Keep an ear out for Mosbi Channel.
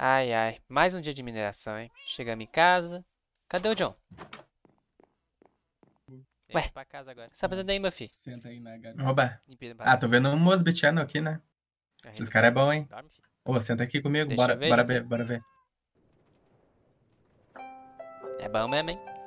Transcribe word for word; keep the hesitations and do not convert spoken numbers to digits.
Ai, ai. Mais um dia de mineração, hein? Chegamos em casa. Cadê o John? Ué, o que você tá fazendo aí, meu filho? Senta aí na garota. Oba. Ah, tô vendo um Mosbi Channel aqui, né? Esses caras é bom, hein? Ô, oh, senta aqui comigo. Bora ver, bora ver, bora ver. É bom mesmo, hein?